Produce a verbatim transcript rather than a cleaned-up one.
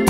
Child